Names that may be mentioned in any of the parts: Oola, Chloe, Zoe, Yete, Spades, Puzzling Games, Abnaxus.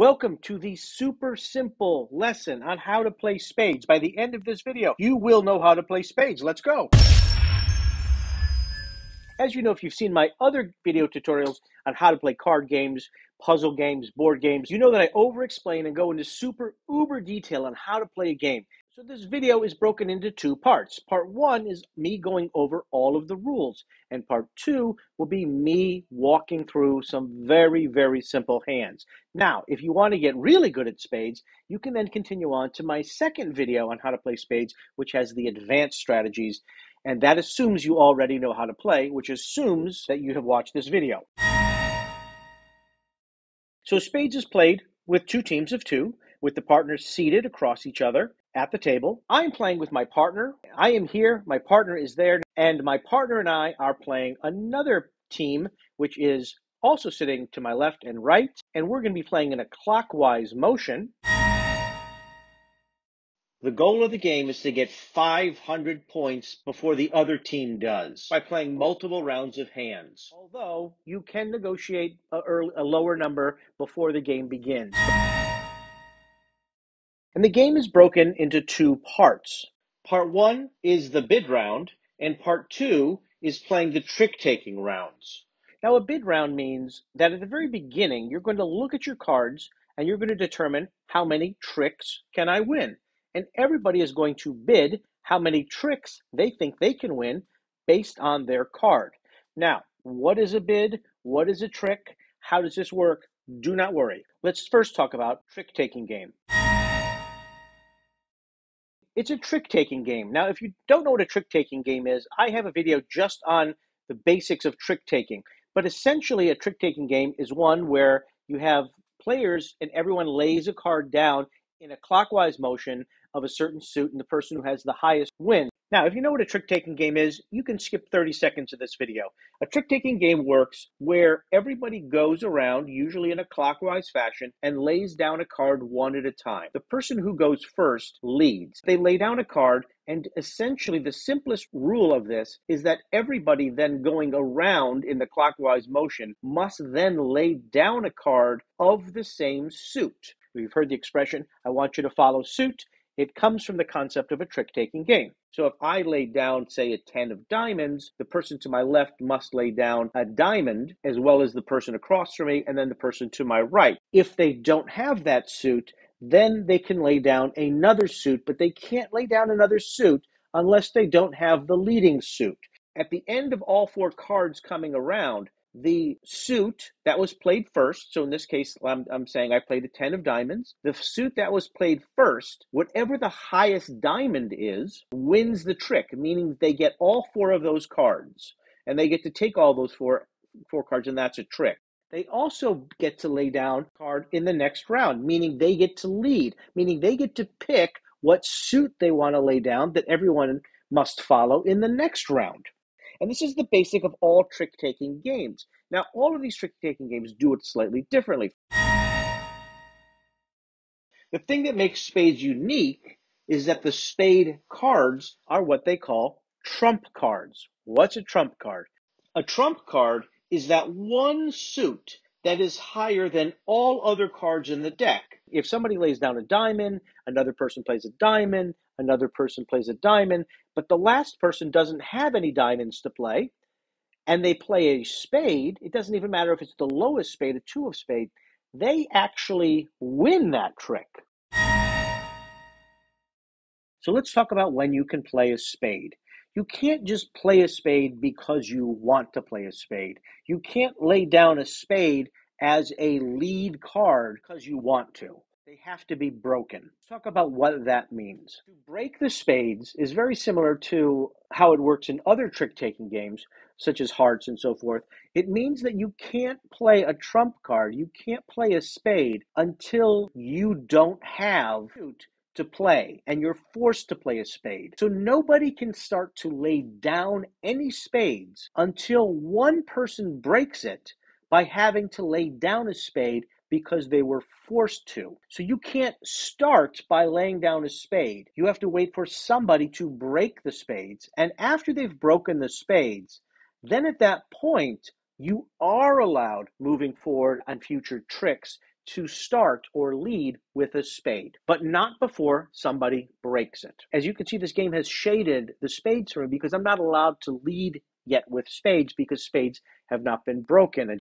Welcome to the super simple lesson on how to play spades. By the end of this video, you will know how to play spades. Let's go. As you know, if you've seen my other video tutorials on how to play card games, puzzle games, board games, you know that I over-explain and go into super uber detail on how to play a game. So this video is broken into two parts. Part one is me going over all of the rules, and part two will be me walking through some very, very simple hands. Now, if you want to get really good at spades, you can then continue on to my second video on how to play spades, which has the advanced strategies, and that assumes you already know how to play, which assumes that you have watched this video. So spades is played with two teams of two, with the partners seated across each other at the table. I'm playing with my partner. I am here, my partner is there, and my partner and I are playing another team, which is also sitting to my left and right, and we're going to be playing in a clockwise motion. The goal of the game is to get 500 points before the other team does by playing multiple rounds of hands, although you can negotiate a lower number before the game begins. And the game is broken into two parts. Part one is the bid round, and part two is playing the trick-taking rounds. Now, a bid round means that at the very beginning, you're going to look at your cards, and you're going to determine how many tricks can I win. And everybody is going to bid how many tricks they think they can win based on their card. Now, what is a bid? What is a trick? How does this work? Do not worry. Let's first talk about trick-taking game. It's a trick-taking game. Now, if you don't know what a trick-taking game is, I have a video just on the basics of trick-taking. But essentially, a trick-taking game is one where you have players and everyone lays a card down in a clockwise motion of a certain suit, and the person who has the highest wins. Now, if you know what a trick-taking game is, you can skip 30 seconds of this video. A trick-taking game works where everybody goes around, usually in a clockwise fashion, and lays down a card one at a time. The person who goes first leads. They lay down a card, and essentially the simplest rule of this is that everybody then going around in the clockwise motion must then lay down a card of the same suit. We've heard the expression, I want you to follow suit. It comes from the concept of a trick-taking game. So if I lay down, say, a 10 of diamonds, the person to my left must lay down a diamond, as well as the person across from me, and then the person to my right. If they don't have that suit, then they can lay down another suit, but they can't lay down another suit unless they don't have the leading suit. At the end of all four cards coming around, the suit that was played first, so in this case, I'm saying I played a 10 of diamonds. The suit that was played first, whatever the highest diamond is, wins the trick, meaning they get all four of those cards, and they get to take all those four cards, and that's a trick. They also get to lay down a card in the next round, meaning they get to lead, meaning they get to pick what suit they want to lay down that everyone must follow in the next round. And this is the basic of all trick-taking games. Now, all of these trick-taking games do it slightly differently. The thing that makes spades unique is that the spade cards are what they call trump cards. What's a trump card? A trump card is that one suit that is higher than all other cards in the deck. If somebody lays down a diamond, another person plays a diamond, another person plays a diamond, but the last person doesn't have any diamonds to play, and they play a spade, it doesn't even matter if it's the lowest spade, a 2 of spades, they actually win that trick. So let's talk about when you can play a spade. You can't just play a spade because you want to play a spade. You can't lay down a spade as a lead card because you want to. They have to be broken. Let's talk about what that means. To break the spades is very similar to how it works in other trick-taking games, such as hearts and so forth. It means that you can't play a trump card, you can't play a spade until you don't have to play, and you're forced to play a spade. So nobody can start to lay down any spades until one person breaks it by having to lay down a spade because they were forced to. So you can't start by laying down a spade. You have to wait for somebody to break the spades. And after they've broken the spades, then at that point, you are allowed moving forward on future tricks to start or lead with a spade, but not before somebody breaks it. As you can see, this game has shaded the spades for me because I'm not allowed to lead yet with spades because spades have not been broken.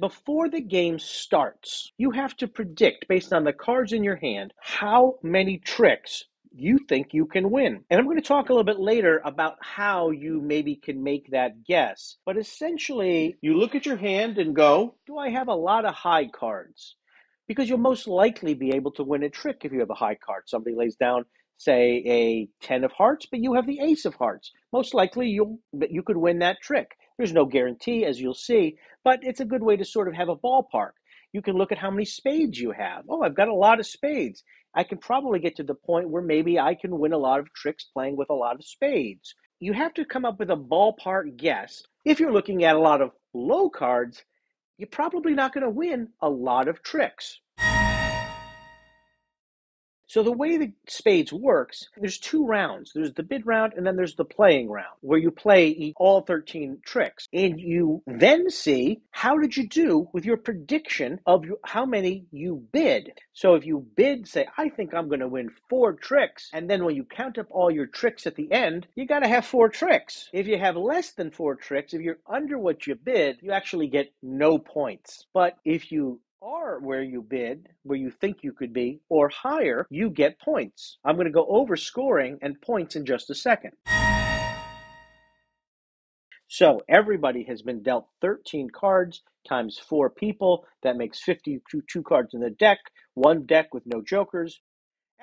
Before the game starts, you have to predict, based on the cards in your hand, how many tricks you think you can win. And I'm going to talk a little bit later about how you maybe can make that guess. But essentially, you look at your hand and go, do I have a lot of high cards? Because you'll most likely be able to win a trick if you have a high card. Somebody lays down, say, a 10 of hearts, but you have the ace of hearts. Most likely, you could win that trick. There's no guarantee, as you'll see, but it's a good way to sort of have a ballpark. You can look at how many spades you have. Oh, I've got a lot of spades. I can probably get to the point where maybe I can win a lot of tricks playing with a lot of spades. You have to come up with a ballpark guess. If you're looking at a lot of low cards, you're probably not going to win a lot of tricks. So the way the spades works, there's two rounds. There's the bid round and then there's the playing round where you play all 13 tricks. And you then see how did you do with your prediction of how many you bid. So if you bid, say, I think I'm going to win 4 tricks. And then when you count up all your tricks at the end, you got to have 4 tricks. If you have less than 4 tricks, if you're under what you bid, you actually get no points. But if you are where you bid, where you think you could be, or higher, you get points. I'm going to go over scoring and points in just a second. So everybody has been dealt 13 cards times 4 people. That makes 52 cards in the deck, one deck with no jokers.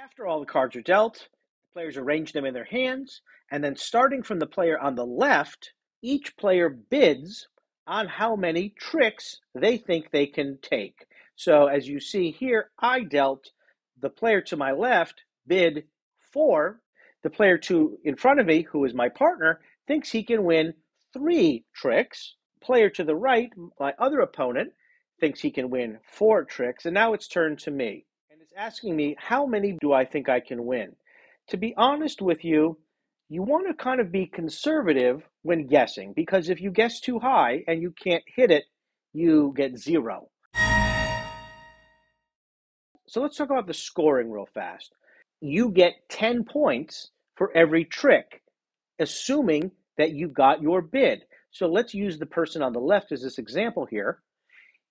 After all the cards are dealt, the players arrange them in their hands, and then starting from the player on the left, each player bids on how many tricks they think they can take. So as you see here, I dealt, the player to my left bid 4. The player in front of me, who is my partner, thinks he can win 3 tricks. Player to the right, my other opponent, thinks he can win 4 tricks. And now it's turned to me. And it's asking me, how many do I think I can win? To be honest with you, you want to kind of be conservative when guessing, because if you guess too high and you can't hit it, you get 0. So let's talk about the scoring real fast. You get 10 points for every trick, assuming that you got your bid. So let's use the person on the left as this example here.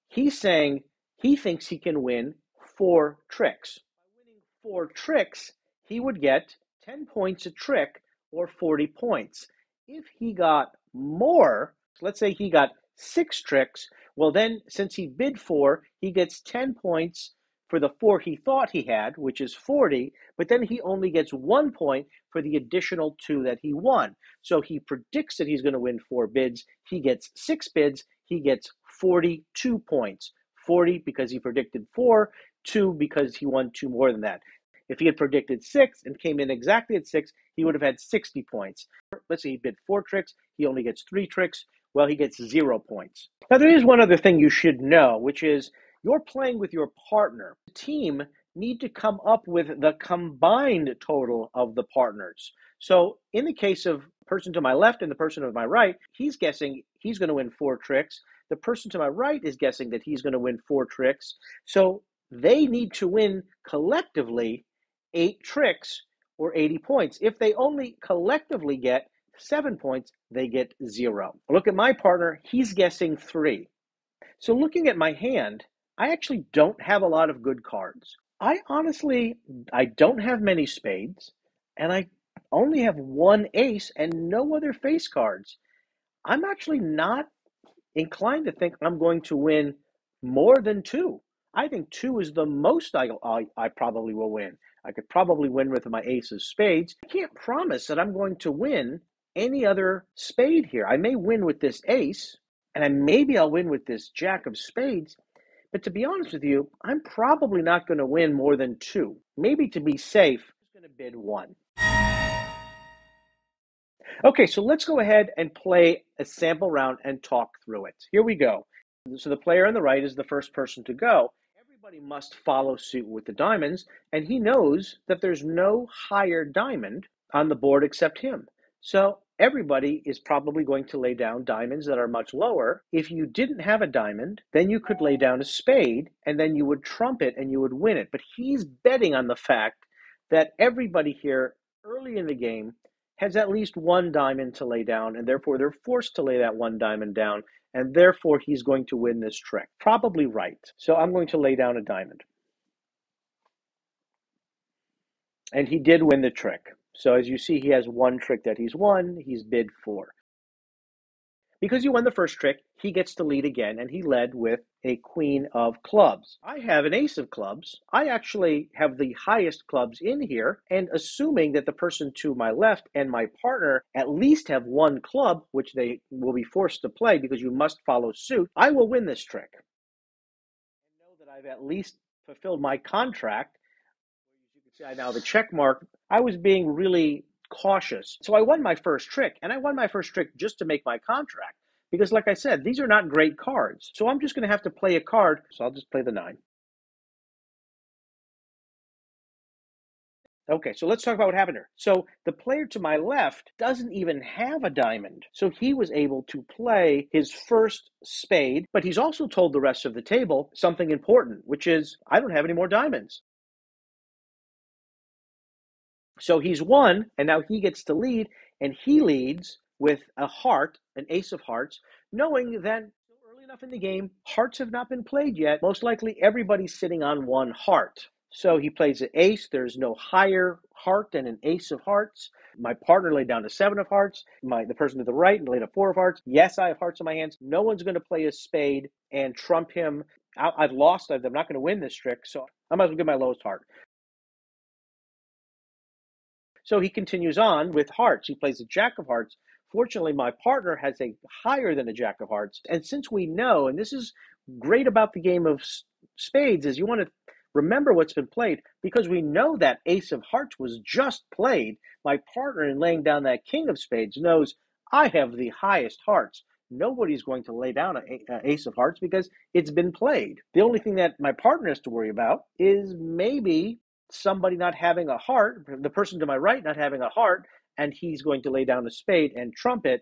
He's saying he thinks he can win 4 tricks. By winning 4 tricks, he would get 10 points a trick, or 40 points. If he got more, let's say he got 6 tricks, well then, since he bid 4, he gets 10 points for the 4 he thought he had, which is 40, but then he only gets 1 point for the additional 2 that he won. So he predicts that he's going to win 4 bids, he gets 6 bids, he gets 42 points. 40 because he predicted 4, 2 because he won 2 more than that. If he had predicted 6 and came in exactly at 6, he would have had 60 points. Let's say he bid 4 tricks, he only gets 3 tricks, well, he gets 0 points. Now, there is one other thing you should know, which is you're playing with your partner. The team need to come up with the combined total of the partners. So in the case of the person to my left and the person to my right, he's guessing he's going to win 4 tricks. The person to my right is guessing that he's going to win 4 tricks. So they need to win collectively 8 tricks or 80 points. If they only collectively get 7 points, they get 0. Look at my partner, he's guessing 3. So looking at my hand, I actually don't have a lot of good cards. I don't have many spades, and I only have 1 ace and no other face cards. I'm actually not inclined to think I'm going to win more than 2. I think 2 is the most I probably will win. I could probably win with my ace of spades. I can't promise that I'm going to win any other spade here. I may win with this ace, and maybe I'll win with this jack of spades. But to be honest with you, I'm probably not going to win more than 2. Maybe to be safe, I'm going to bid 1. Okay, so let's go ahead and play a sample round and talk through it. Here we go. So the player on the right is the first person to go. Everybody must follow suit with the diamonds, and he knows that there's no higher diamond on the board except him. So everybody is probably going to lay down diamonds that are much lower. If you didn't have a diamond, then you could lay down a spade, and then you would trump it and you would win it. But he's betting on the fact that everybody here early in the game has at least one diamond to lay down, and therefore they're forced to lay that one diamond down, and therefore he's going to win this trick. Probably right. So I'm going to lay down a diamond. And he did win the trick. So as you see, he has one trick that he's won. He's bid for. Because you won the first trick, he gets to lead again, and he led with a queen of clubs. I have an ace of clubs. I actually have the highest clubs in here, and assuming that the person to my left and my partner at least have one club, which they will be forced to play because you must follow suit, I will win this trick. I know that I've at least fulfilled my contract. You can see I now have a check mark. I was being really cautious. So I won my first trick, and I won my first trick just to make my contract. Because like I said, these are not great cards. So I'm just going to have to play a card. So I'll just play the 9. Okay, so let's talk about what happened here. So the player to my left doesn't even have a diamond. So he was able to play his first spade, but he's also told the rest of the table something important, which is, I don't have any more diamonds. So he's won, and now he gets to lead, and he leads with a heart, an ace of hearts, knowing that early enough in the game, hearts have not been played yet. Most likely everybody's sitting on one heart. So he plays an ace. There's no higher heart than an ace of hearts. My partner laid down a 7 of hearts. The person to the right laid a 4 of hearts. Yes, I have hearts on my hands. No one's going to play a spade and trump him. I've lost. I'm not going to win this trick, so I might as well get my lowest heart. So he continues on with hearts. He plays a jack of hearts. Fortunately, my partner has a higher than a jack of hearts. And since we know, and this is great about the game of spades, is you want to remember what's been played. Because we know that ace of hearts was just played, my partner in laying down that king of spades knows I have the highest hearts. Nobody's going to lay down an ace of hearts because it's been played. The only thing that my partner has to worry about is maybe somebody not having a heart, the person to my right not having a heart, and he's going to lay down a spade and trump it.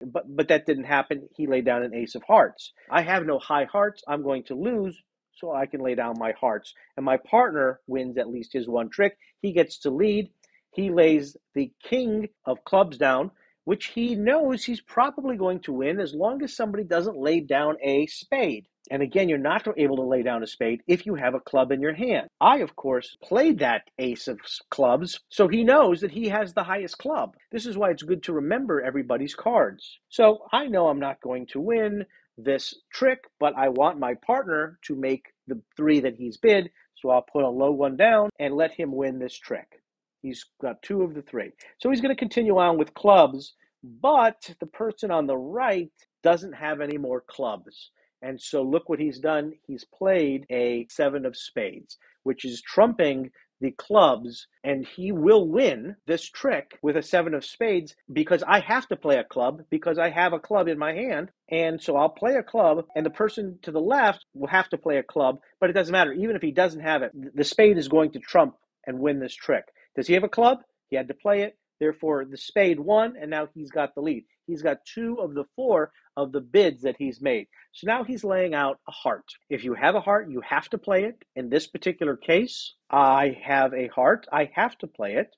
But that didn't happen. He laid down an ace of hearts. I have no high hearts. I'm going to lose, so I can lay down my hearts. And my partner wins at least his one trick. He gets to lead. He lays the king of clubs down, which he knows he's probably going to win as long as somebody doesn't lay down a spade. And again, you're not able to lay down a spade if you have a club in your hand. I, of course, played that ace of clubs, so he knows that he has the highest club. This is why it's good to remember everybody's cards. So I know I'm not going to win this trick, but I want my partner to make the 3 that he's bid, so I'll put a low one down and let him win this trick. He's got 2 of the 3. So he's going to continue on with clubs, but the person on the right doesn't have any more clubs. And so look what he's done. He's played a 7 of spades, which is trumping the clubs, and he will win this trick with a 7 of spades because I have to play a club because I have a club in my hand. And so I'll play a club, and the person to the left will have to play a club, but it doesn't matter. Even if he doesn't have it, the spade is going to trump and win this trick. Does he have a club? He had to play it. Therefore, the spade won, and now he's got the lead. He's got 2 of the 4 of the bids that he's made. So now he's laying out a heart. If you have a heart, you have to play it. In this particular case, I have a heart. I have to play it.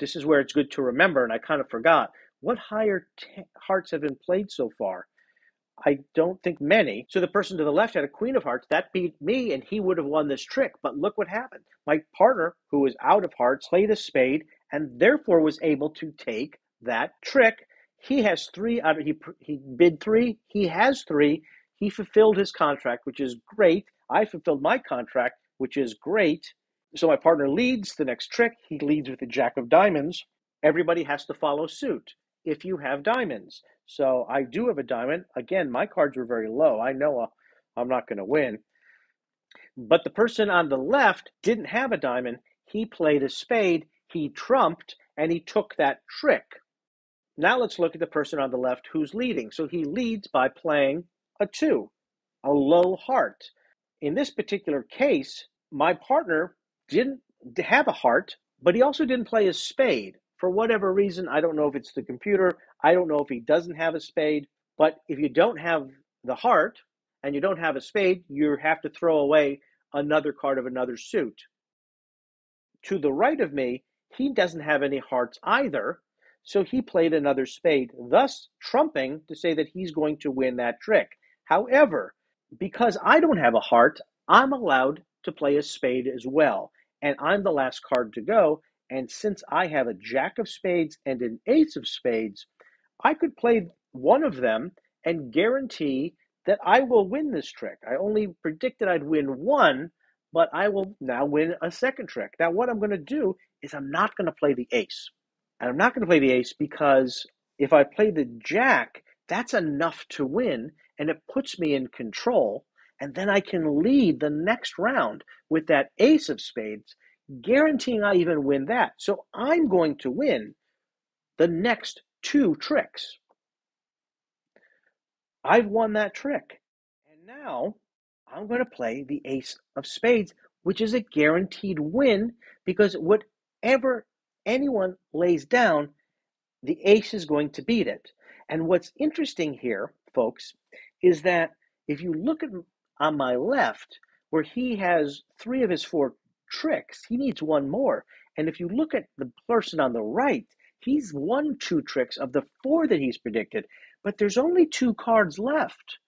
This is where it's good to remember, and I kind of forgot. What higher hearts have been played so far? I don't think many. So the person to the left had a queen of hearts. That beat me, and he would have won this trick. But look what happened. My partner, who was out of hearts, played a spade, and therefore was able to take that trick. He has 3. He bid 3. He has 3. He fulfilled his contract, which is great. I fulfilled my contract, which is great. So my partner leads the next trick. He leads with the jack of diamonds. Everybody has to follow suit if you have diamonds. So I do have a diamond. Again, my cards were very low. I know I'm not going to win. But the person on the left didn't have a diamond. He played a spade. He trumped, and he took that trick. Now let's look at the person on the left who's leading. So he leads by playing a 2, a low heart. In this particular case, my partner didn't have a heart, but he also didn't play a spade. for whatever reason, I don't know if it's the computer, I don't know if he doesn't have a spade, but if you don't have the heart and you don't have a spade, you have to throw away another card of another suit. To the right of me, he doesn't have any hearts either, so he played another spade, thus trumping to say that he's going to win that trick. However, because I don't have a heart, I'm allowed to play a spade as well, and I'm the last card to go, and since I have a jack of spades and an ace of spades, I could play one of them and guarantee that I will win this trick. I only predicted I'd win one, but I will now win a second trick. Now what I'm going to do is I'm not going to play the ace. And I'm not going to play the ace because if I play the jack, that's enough to win, and it puts me in control, and then I can lead the next round with that ace of spades, guaranteeing I even win that. So I'm going to win the next two tricks. I've won that trick. And now I'm going to play the ace of spades, which is a guaranteed win because whatever anyone lays down, the ace is going to beat it. And what's interesting here, folks, is that if you look at on my left, where he has three of his four tricks, he needs one more. And if you look at the person on the right, he's won two tricks of the four that he's predicted, but there's only two cards left.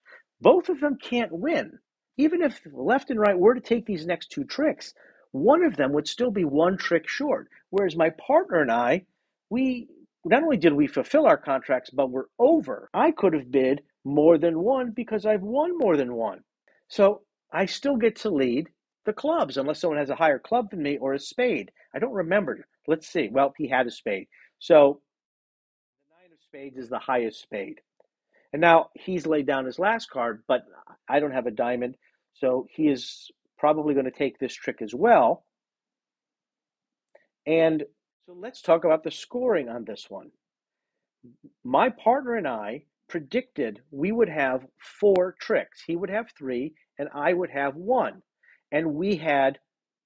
Both of them can't win. Even if left and right were to take these next two tricks, one of them would still be one trick short. Whereas my partner and I, we not only did we fulfill our contracts, but we're over. I could have bid more than one because I've won more than one. So I still get to lead the clubs unless someone has a higher club than me or a spade. I don't remember. Let's see. Well, he had a spade. So the nine of spades is the highest spade. And now he's laid down his last card, but I don't have a diamond. So he is probably going to take this trick as well. And so let's talk about the scoring on this one. My partner and I predicted we would have four tricks. He would have three and I would have one. And we had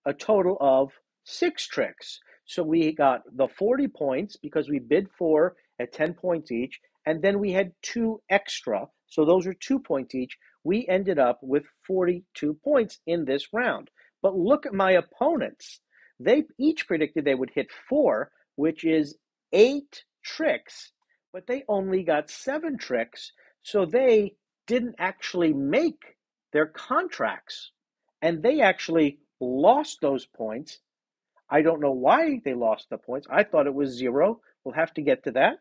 a total of six tricks. So we got the 40 points because we bid four at 10 points each. And then we had two extra. So those are 2 points each. We ended up with 42 points in this round. But look at my opponents. They each predicted they would hit four, which is 8 tricks, but they only got 7 tricks. So they didn't actually make their contracts. And they actually lost those points. I don't know why they lost the points. I thought it was zero. We'll have to get to that.